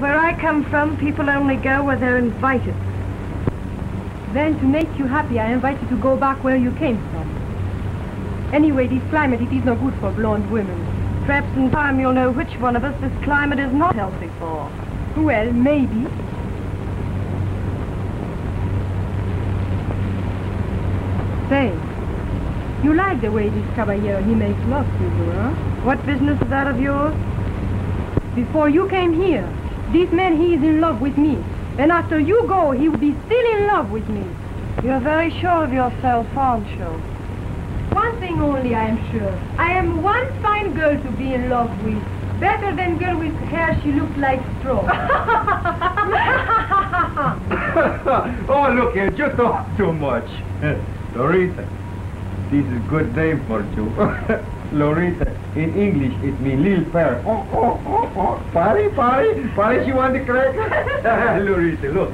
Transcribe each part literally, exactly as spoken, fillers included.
Where I come from, people only go where they're invited. Then, to make you happy, I invite you to go back where you came from. Anyway, this climate, it is no good for blonde women. Perhaps in time you'll know which one of us this climate is not healthy for. Well, maybe. Say, you like the way this caballero, he makes love to you, huh? What business is that of yours? Before you came here, this man, he is in love with me. And after you go, he will be still in love with me. You're very sure of yourself, Francho. One thing only I am sure. I am one fine girl to be in love with. Better than girl with hair, she looks like straw. Oh, look here, you talk too much. Lorita, this is a good name for you. Lorita, in English, it means little pear. Oh, oh, oh, oh, party, party, party, she want the cracker? Lorita, look,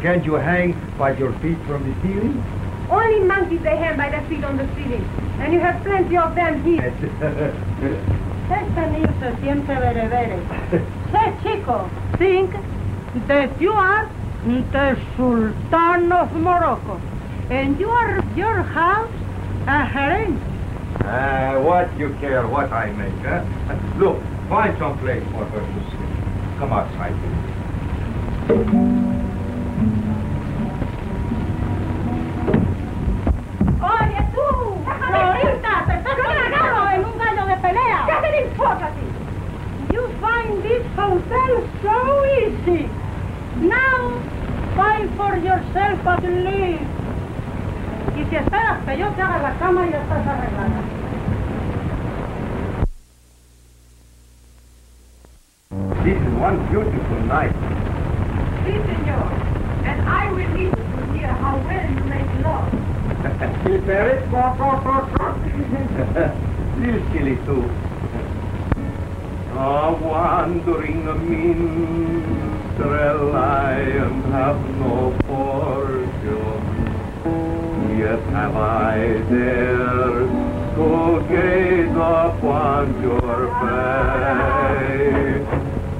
can't you hang by your feet from the ceiling? Only monkeys, they hang by their feet on the ceiling. And you have plenty of them here. Say, chico, think that you are the Sultan of Morocco. And you are your house a harem. Ah, uh, what you care what I make, huh? Look, find some place for her to sleep. Come outside. Oye, tú! ¡Déjame pinta! ¡Te estás colgado en un gallo de pelea! ¡Ya te importa a ti! You find this hotel so easy. Now, find for yourself a leave. Y si esperas que yo te haga la cama, ya estás arreglada. This is one beautiful night. Si, senor. And I will leave you to hear how well you make love. Si, Pérez, go, go, go, go. Little silly, too. Oh, wandering minstrel, I am have no fortune. Yet am I there to gaze upon your face?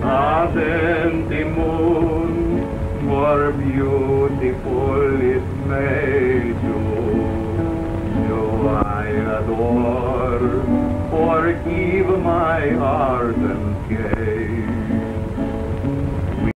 Ah, then the moon, more beautiful it made you. You I adore, forgive my ardor.